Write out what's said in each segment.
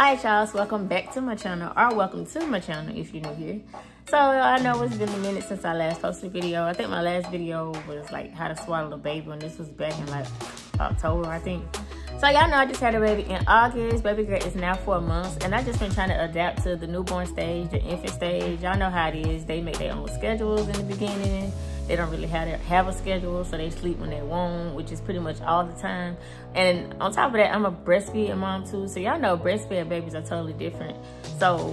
Alright y'all, welcome back to my channel, or welcome to my channel if you're new here. So I know it's been a minute since I last posted a video. I think my last video was like how to swaddle a baby, and this was back in like October, I think. So y'all know I just had a baby in August. Baby girl is now 4 months, and I just been trying to adapt to the newborn stage, the infant stage. Y'all know how it is. They make their own schedules in the beginning. They don't really have a schedule, so they sleep when they want, which is pretty much all the time. And on top of that, I'm a breastfeeding mom too, so y'all know breastfed babies are totally different. So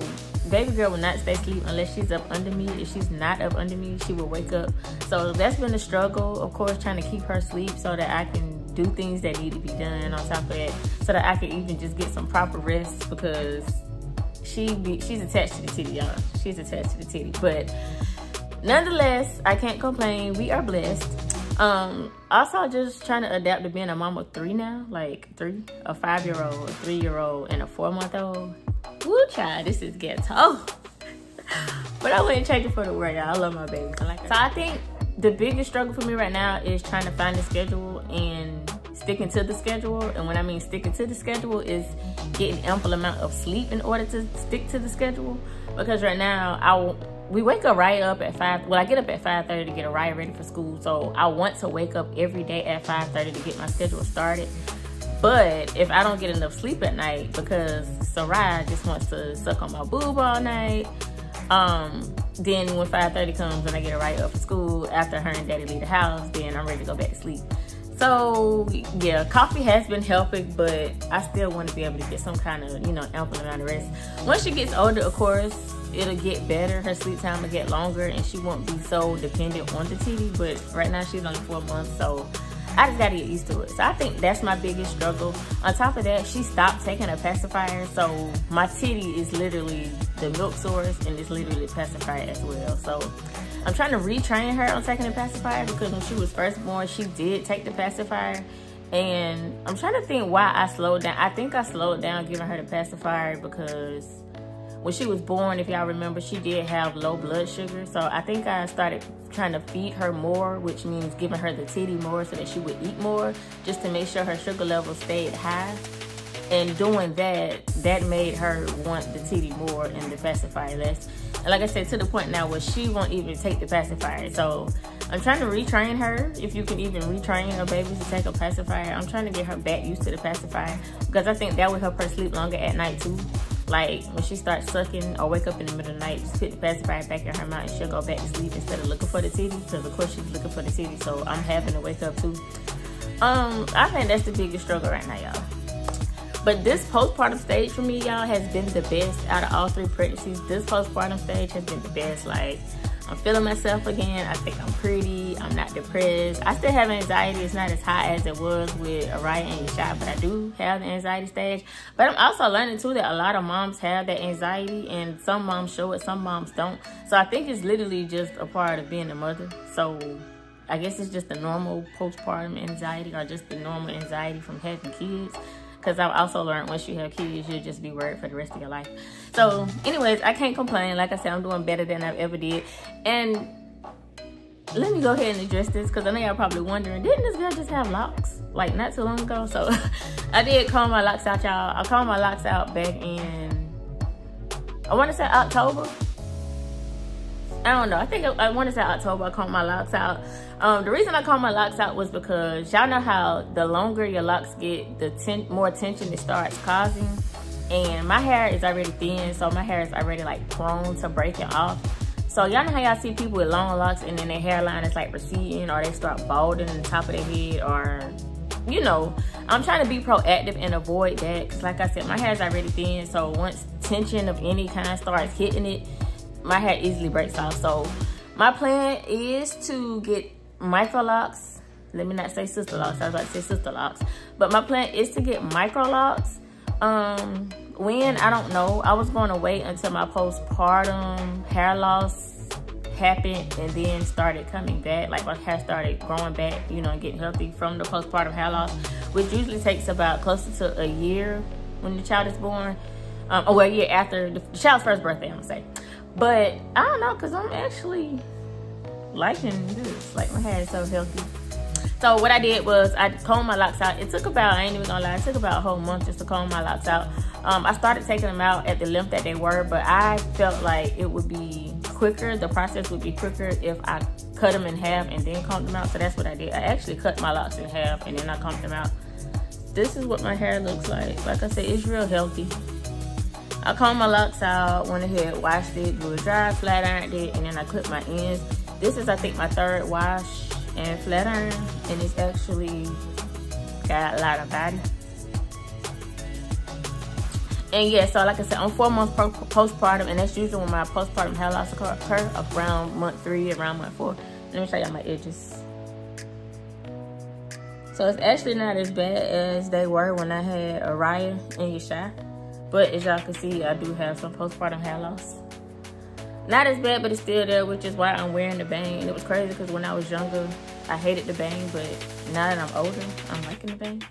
baby girl will not stay asleep unless she's up under me. If she's not up under me, she will wake up. So that's been a struggle, of course, trying to keep her asleep so that I can do things that need to be done on top of that, so that I can even just get some proper rest, because she's attached to the titty, y'all. She's attached to the titty. But nonetheless, I can't complain. We are blessed. Also just trying to adapt to being a mom of three now, like three, a 5-year-old, a 3-year-old, and a 4-month-old. Woo, child, this is ghetto. But I wouldn't change it for the world, y'all. I love my babies. I like her. So I think the biggest struggle for me right now is trying to find a schedule and sticking to the schedule. And when I mean sticking to the schedule is getting ample amount of sleep in order to stick to the schedule. Because right now, we wake up right up at 5. Well, I get up at 5:30 to get Araya ready for school. So I want to wake up every day at 5:30 to get my schedule started. But if I don't get enough sleep at night, because Saraya just wants to suck on my boob all night, then when 5:30 comes and I get Araya up for school, after her and daddy leave the house, then I'm ready to go back to sleep. So yeah, coffee has been helping, but I still want to be able to get some kind of, you know, ample amount of rest. Once she gets older, of course, it'll get better. Her sleep time will get longer and she won't be so dependent on the TV. But right now she's only 4 months, so I just gotta get used to it. So I think that's my biggest struggle. On top of that, she stopped taking a pacifier, so my titty is literally the milk source and it's literally pacifier as well. So I'm trying to retrain her on taking a pacifier, because when she was first born, she did take the pacifier. And I'm trying to think why I slowed down. I think I slowed down giving her the pacifier because when she was born, if y'all remember, she did have low blood sugar. So I think I started trying to feed her more, which means giving her the titty more so that she would eat more, just to make sure her sugar level stayed high. And doing that, that made her want the titty more and the pacifier less. And like I said, to the point now where she won't even take the pacifier. So I'm trying to retrain her, if you can even retrain her babies to take a pacifier. I'm trying to get her back used to the pacifier, because I think that would help her sleep longer at night too. Like when she starts sucking or wake up in the middle of the night, just put the pacifier back in her mouth and she'll go back to sleep instead of looking for the titty, because of course she's looking for the titty, so I'm having to wake up too. I think that's the biggest struggle right now, y'all. But this postpartum stage for me, y'all, has been the best out of all three pregnancies. This postpartum stage has been the best. Like, I'm feeling myself again. I think I'm pretty. I'm not depressed. I still have anxiety. It's not as high as it was with Araya and Yashai, but I do have the anxiety stage. But I'm also learning too that a lot of moms have that anxiety, and some moms show it, some moms don't. So I think it's literally just a part of being a mother. So I guess it's just the normal postpartum anxiety, or just the normal anxiety from having kids. Because I've also learned once you have kids, you'll just be worried for the rest of your life. So anyways, I can't complain. Like I said, I'm doing better than I've ever did. And let me go ahead and address this, because I know y'all probably wondering, didn't this girl just have locks like not too long ago? So I did comb my locks out, y'all. I combed my locks out back in, I want to say October. I don't know. I think I want to say October I combed my locks out. The reason I combed my locks out was because y'all know how the longer your locks get, the more tension it starts causing. And my hair is already thin, so my hair is already like prone to breaking off. So y'all know how y'all see people with long locks and then their hairline is like receding, or they start balding on the top of their head, or you know, I'm trying to be proactive and avoid that, because like I said, my hair is already thin. So once tension of any kind starts hitting it, my hair easily breaks off. So my plan is to get micro locks. Let me not say sister locks. I was about to say sister locks. But my plan is to get micro locks. When? I don't know. I was going to wait until my postpartum hair loss happened and then started coming back. Like my hair started growing back, you know, and getting healthy from the postpartum hair loss, which usually takes about closer to a year when the child is born. Well, a year after the child's first birthday, I'm going to say. But I don't know, because I'm actually liking this. Like, my hair is so healthy. So what I did was I combed my locks out. It took about, I ain't even gonna lie, it took about a whole month just to comb my locks out. I started taking them out at the length that they were, but I felt like it would be quicker, the process would be quicker if I cut them in half and then combed them out. So that's what I did. I actually cut my locks in half and then I combed them out. This is what my hair looks like. Like I said, it's real healthy. I combed my locks out, went ahead, washed it, blew it dry, flat ironed it, and then I clipped my ends. This is, I think, my third wash and flat iron, and it's actually got a lot of body. And yeah, so like I said, I'm 4 months postpartum, and that's usually when my postpartum hair loss occur, around month 3, around month 4. Let me show y'all my edges. So it's actually not as bad as they were when I had Araya and Yashai. But as y'all can see, I do have some postpartum hair loss. Not as bad, but it's still there, which is why I'm wearing the bang. And it was crazy because when I was younger, I hated the bang, but now that I'm older, I'm liking the bang.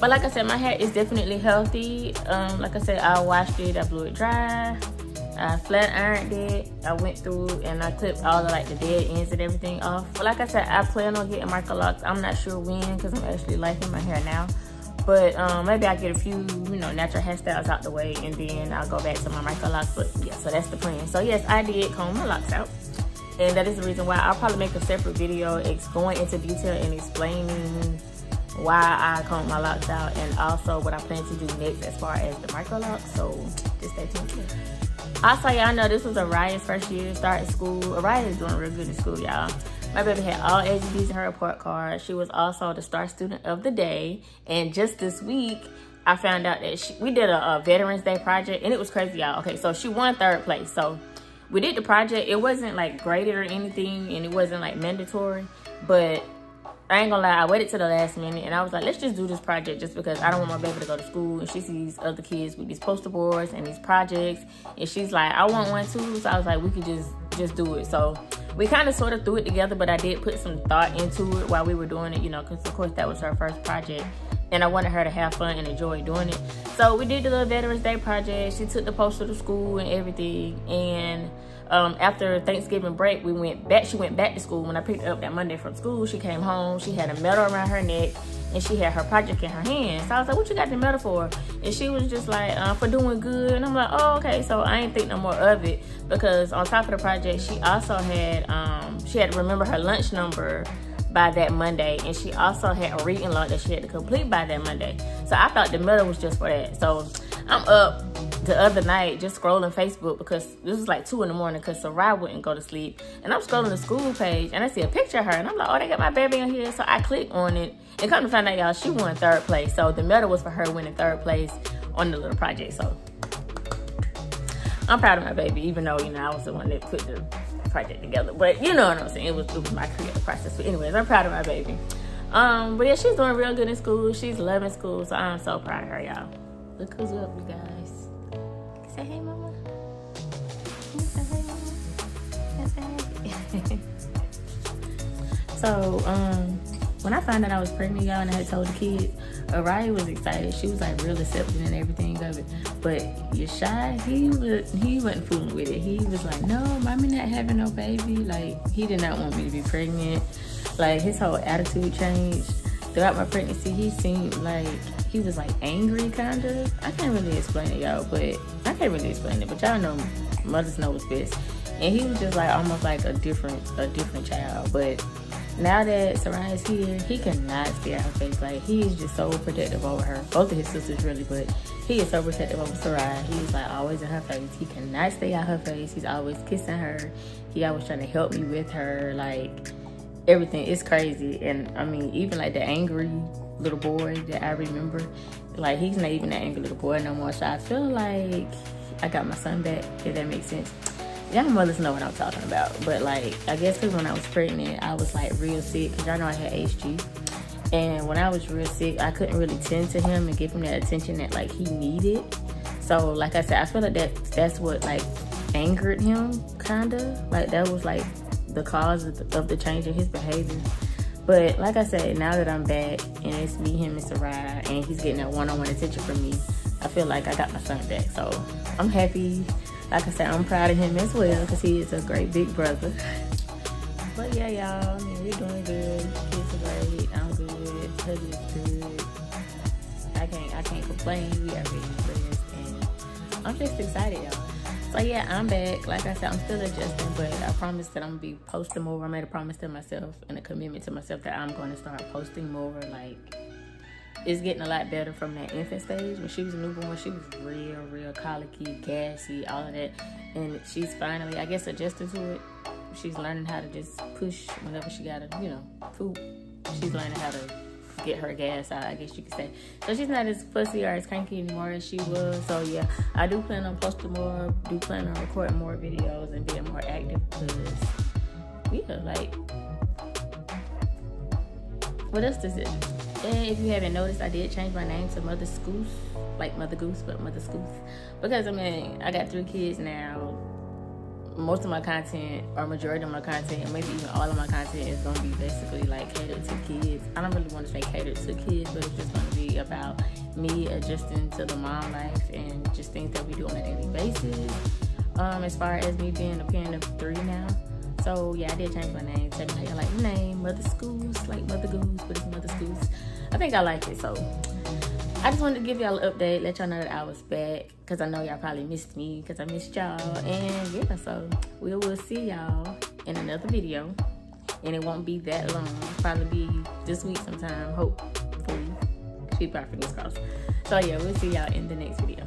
But like I said, my hair is definitely healthy. Like I said, I washed it, I blew it dry, I flat ironed it, I went through and I clipped all of like the dead ends and everything off. But like I said, I plan on getting micro locks. I'm not sure when because I'm actually liking my hair now. But maybe I get a few, you know, natural hairstyles out the way and then I'll go back to my micro locks. But yeah, so that's the plan. So yes, I did comb my locks out. And that is the reason why I'll probably make a separate video going into detail and explaining why I combed my locks out and also what I plan to do next as far as the micro locks. So just stay tuned. Also, y'all know this was Araya's first year starting school. Araya is doing real good in school, y'all. My baby had all A's and B's in her report card. She was also the star student of the day. And just this week, I found out that we did a Veterans Day project, and it was crazy, y'all. Okay, so she won 3rd place. So we did the project. It wasn't like graded or anything, and it wasn't like mandatory. But I ain't gonna lie, I waited to the last minute, and I was like, let's just do this project just because I don't want my baby to go to school, and she sees other kids with these poster boards and these projects, and she's like, I want one too. So I was like, we could just do it. So we kind of sort of threw it together, but I did put some thought into it while we were doing it, you know, because of course that was her first project and I wanted her to have fun and enjoy doing it. So we did the little Veterans Day project. She took the poster to school and everything. And after Thanksgiving break, we went back. She went back to school. When I picked her up that Monday from school, she came home. She had a medal around her neck and she had her project in her hand. So I was like, what you got the medal for? And she was just like, for doing good. And I'm like, oh, okay. So I ain't think no more of it because on top of the project, she also had, she had to remember her lunch number by that Monday. And she also had a reading log that she had to complete by that Monday. So I thought the medal was just for that. So I'm up the other night just scrolling Facebook because this was like 2 in the morning because Saraya wouldn't go to sleep. And I'm scrolling the school page and I see a picture of her and I'm like, oh, they got my baby in here. So I click on it and come to find out, y'all, she won 3rd place. So the medal was for her winning 3rd place on the little project. So I'm proud of my baby, even though, you know, I was the one that put the project together. But you know what I'm saying? It was my creative process. But anyways, I'm proud of my baby. But yeah, she's doing real good in school. She's loving school. So I'm so proud of her, y'all. Look who's up, you guys. Say hey, mama. Say hey, mama. Say hey. So, when I found out I was pregnant, y'all, and I had told the kids, Araya was excited. She was like real accepting and everything of it. But Yashai, he wasn't fooling with it. He was like, no, mommy not having no baby. Like, he did not want me to be pregnant. Like, his whole attitude changed. Throughout my pregnancy, he seemed like he was like angry, kind of. I can't really explain it, y'all, but I can't really explain it. But y'all know, mothers know what's best. And he was just like almost like a different child. But now that Saraya's here, he cannot stare at her face. Like, he is just so protective over her. Both of his sisters, really, but he is so protective over Saraya. He's like always in her face. He cannot stay out her face. He's always kissing her. He always trying to help me with her. Like, everything is crazy. And I mean, even like the angry little boy that I remember, like, he's not even that angry little boy no more. So I feel like I got my son back, if that makes sense. Y'all mothers know what I'm talking about. But like, I guess because when I was pregnant, I was like real sick, because y'all know I had HG. And when I was real sick, I couldn't really tend to him and give him that attention that like he needed. So like I said, I feel like that's what like angered him, kind of. Like, that was like the cause of the change in his behavior. But like I said, now that I'm back and it's me, him, and Saraya, and he's getting that one-on-one attention from me, I feel like I got my son back. So I'm happy. Like I said, I'm proud of him as well because he is a great big brother. But yeah, y'all, I mean, we're doing good. Kids are great. I'm good. Husband's good. I I can't complain. We already experienced, and I'm just excited, y'all. So yeah, I'm back. Like I said, I'm still adjusting, but I promise that I'm gonna be posting more. I made a promise to myself and a commitment to myself that I'm gonna start posting more. Like, it's getting a lot better from that infant stage. When she was a newborn, she was real colicky, gassy, all of that. And she's finally, I guess, adjusted to it. She's learning how to just push whenever she gotta, you know, poop. She's learning how to get her gas out, I guess you could say. So she's not as fussy or as cranky anymore as she was. So yeah, I do plan on posting more, do plan on recording more videos and being more active, because yeah, like, what else does it? And if you haven't noticed, I did change my name to Mother Scoos, like Mother Goose, but Mother Scoos, because I mean, I got 3 kids now. Most of my content, or majority of my content, and maybe even all of my content, is gonna be basically like catered to kids. I don't really want to say catered to kids, but it's just gonna be about me adjusting to the mom life and just things that we do on a daily basis. As far as me being a parent of 3 now. So yeah, I did change my name. Technically I like the name, Mother Scoos, like Mother Goose, but it's Mother Scoos. I think I like it, so I just wanted to give y'all an update, let y'all know that I was back, because I know y'all probably missed me, because I missed y'all. And yeah, so we will see y'all in another video, and it won't be that long. It'll probably be this week sometime, hopefully. Keep our fingers crossed. So yeah, we'll see y'all in the next video.